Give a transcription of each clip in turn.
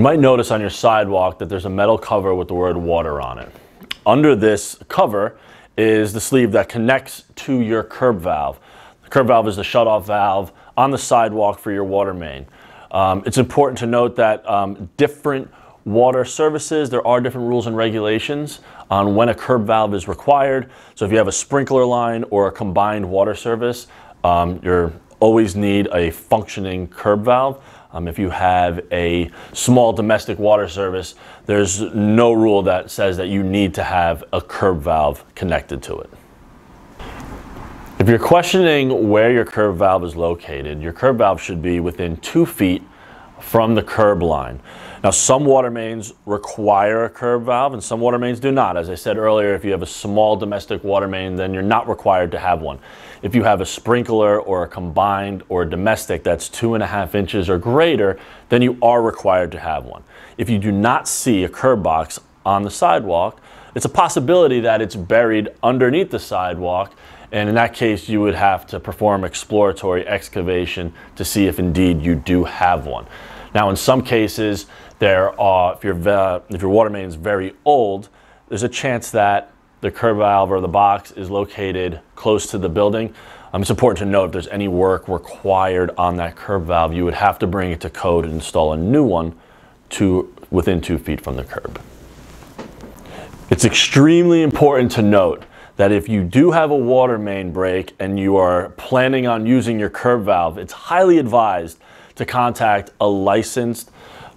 You might notice on your sidewalk that there's a metal cover with the word water on it. Under this cover is the sleeve that connects to your curb valve. The curb valve is the shutoff valve on the sidewalk for your water main. It's important to note that different water services, there are different rules and regulations on when a curb valve is required. So if you have a sprinkler line or a combined water service, you're always need a functioning curb valve. If you have a small domestic water service, there's no rule that says that you need to have a curb valve connected to it. If you're questioning where your curb valve is located, your curb valve should be within 2 feet from the curb line. Now, some water mains require a curb valve and some water mains do not. As I said earlier, if you have a small domestic water main, then you're not required to have one. If you have a sprinkler or a combined or a domestic that's 2.5 inches or greater, then you are required to have one. If you do not see a curb box on the sidewalk, it's a possibility that it's buried underneath the sidewalk, and in that case you would have to perform exploratory excavation to see if indeed you do have one. Now, in some cases, there are, if your water main is very old, there's a chance that the curb valve or the box is located close to the building. It's important to note if there's any work required on that curb valve, you would have to bring it to code and install a new one to within 2 feet from the curb. It's extremely important to note that if you do have a water main break and you are planning on using your curb valve, it's highly advised to contact a licensed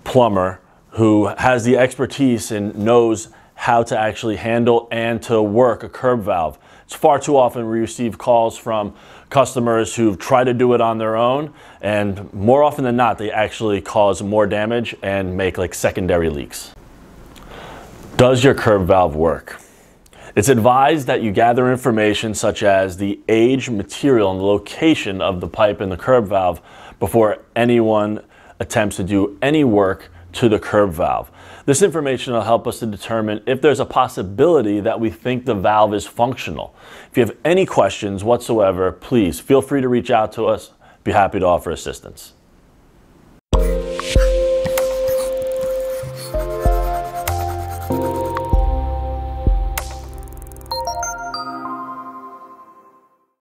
plumber who has the expertise and knows how to actually handle and to work a curb valve. It's far too often we receive calls from customers who've tried to do it on their own, and more often than not, they actually cause more damage and make like secondary leaks. Does your curb valve work? It's advised that you gather information such as the age, material, and location of the pipe and the curb valve before anyone attempts to do any work to the curb valve. This information will help us to determine if there's a possibility that we think the valve is functional. If you have any questions whatsoever, please feel free to reach out to us. Be happy to offer assistance.